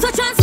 Don't touch us.